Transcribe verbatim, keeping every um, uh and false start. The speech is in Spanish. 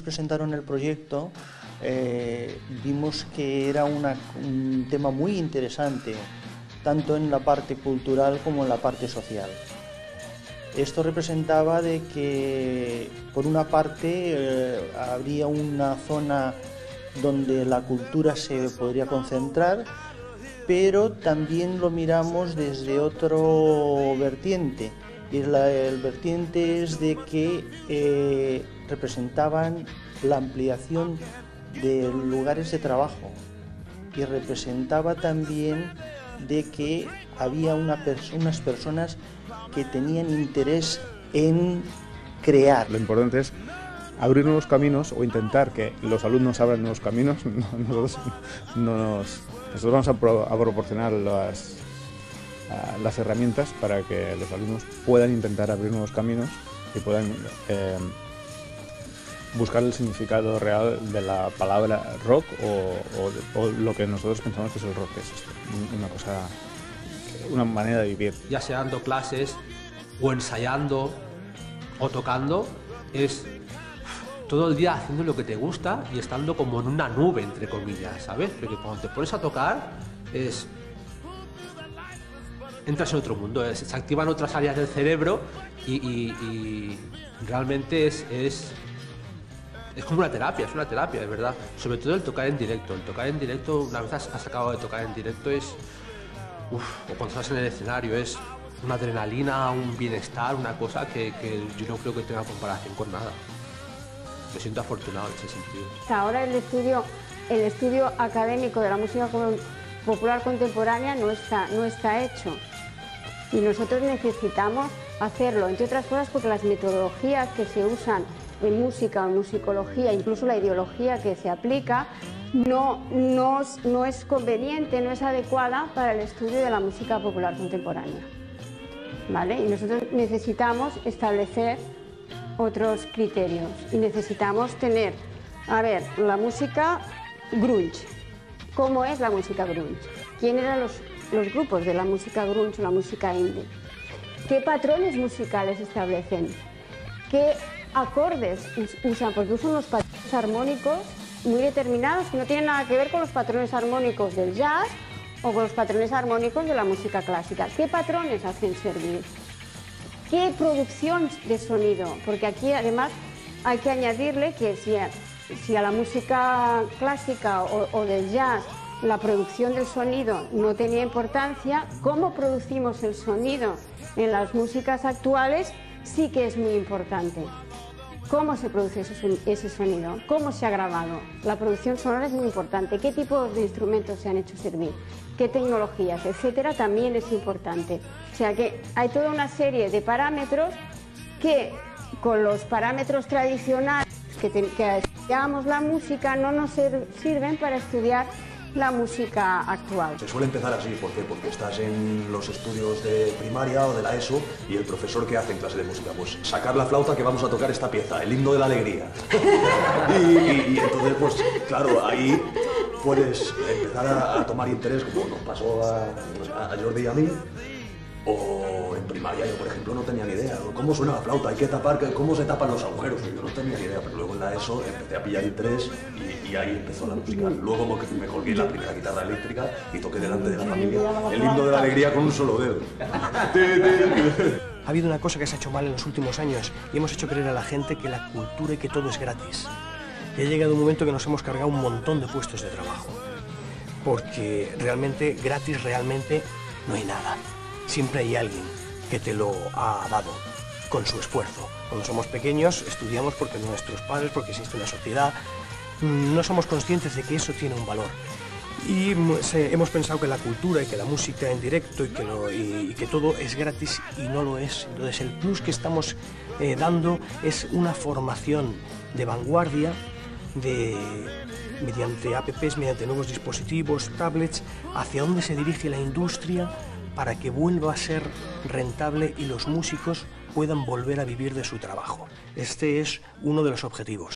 nos presentaron el proyecto eh, vimos que era una, un tema muy interesante, tanto en la parte cultural como en la parte social. Esto representaba de que, por una parte, eh, habría una zona donde la cultura se podría concentrar, pero también lo miramos desde otro vertiente, y la, el vertiente es de que eh, representaban la ampliación de lugares de trabajo, y representaba también de que había una pers- unas personas que tenían interés en crear. Lo importante es abrir nuevos caminos o intentar que los alumnos abran nuevos caminos. Nosotros, nos, nosotros vamos a, pro, a proporcionar las, a, las herramientas para que los alumnos puedan intentar abrir nuevos caminos y puedan eh, buscar el significado real de la palabra rock o, o, o lo que nosotros pensamos que es el rock, que es esto, una cosa, una manera de vivir. Ya sea dando clases o ensayando o tocando, es todo el día haciendo lo que te gusta y estando como en una nube, entre comillas, ¿sabes? Porque cuando te pones a tocar, es... entras en otro mundo, es... se activan otras áreas del cerebro y, y, y realmente es, es... es como una terapia, es una terapia, de verdad. Sobre todo el tocar en directo, el tocar en directo, una vez has acabado de tocar en directo, es... Uf, o cuando estás en el escenario, es una adrenalina, un bienestar, una cosa que, que yo no creo que tenga comparación con nada. Me siento afortunado en ese sentido. Ahora el estudio, el estudio académico de la música popular contemporánea no está, no está hecho. Y nosotros necesitamos hacerlo, entre otras cosas porque las metodologías que se usan en música o musicología, incluso la ideología que se aplica, no, no, no es conveniente, no es adecuada para el estudio de la música popular contemporánea. ¿Vale? Y nosotros necesitamos establecer otros criterios y necesitamos tener, a ver, la música grunge. ¿Cómo es la música grunge? ¿Quién eran los, los grupos de la música grunge o la música indie? ¿Qué patrones musicales establecen? ¿Qué acordes usan? Porque usan unos patrones armónicos muy determinados que no tienen nada que ver con los patrones armónicos del jazz o con los patrones armónicos de la música clásica. ¿Qué patrones hacen servir? ¿Qué producción de sonido? Porque aquí además hay que añadirle que si a, si a la música clásica o, o del jazz la producción del sonido no tenía importancia, cómo producimos el sonido en las músicas actuales sí que es muy importante. ¿Cómo se produce ese sonido? ¿Cómo se ha grabado? La producción sonora es muy importante. ¿Qué tipo de instrumentos se han hecho servir? ¿Qué tecnologías, etcétera? También es importante. O sea que hay toda una serie de parámetros que con los parámetros tradicionales que, te, que estudiamos la música no nos sirven para estudiar la música actual. Se suele empezar así, ¿por qué? Porque estás en los estudios de primaria o de la ESO y el profesor que hace en clase de música, pues sacar la flauta que vamos a tocar esta pieza, el himno de la alegría. y, y, y entonces, pues claro, ahí puedes empezar a, a tomar interés, como nos pasó a, a Jordi y a mí, o en primaria yo, por ejemplo, no tenía ni idea, ¿cómo suena la flauta? Hay que tapar, ¿cómo se tapan los agujeros? Yo no tenía ni idea, pero luego en la ESO empecé a pillar interés y, y ahí empezó la música. Luego me colgué la primera guitarra eléctrica y toqué delante de la familia el himno de la alegría con un solo dedo. Ha habido una cosa que se ha hecho mal en los últimos años y hemos hecho creer a la gente que la cultura y que todo es gratis. Y ha llegado un momento que nos hemos cargado un montón de puestos de trabajo, porque realmente gratis realmente no hay nada. Siempre hay alguien que te lo ha dado con su esfuerzo. Cuando somos pequeños estudiamos porque nuestros padres, porque existe una sociedad, no somos conscientes de que eso tiene un valor. Y hemos pensado que la cultura y que la música en directo y que, lo, y, y que todo es gratis y no lo es. Entonces el plus que estamos eh, dando es una formación de vanguardia de... mediante apps, mediante nuevos dispositivos, tablets, hacia dónde se dirige la industria, para que vuelva a ser rentable y los músicos puedan volver a vivir de su trabajo. Este es uno de los objetivos.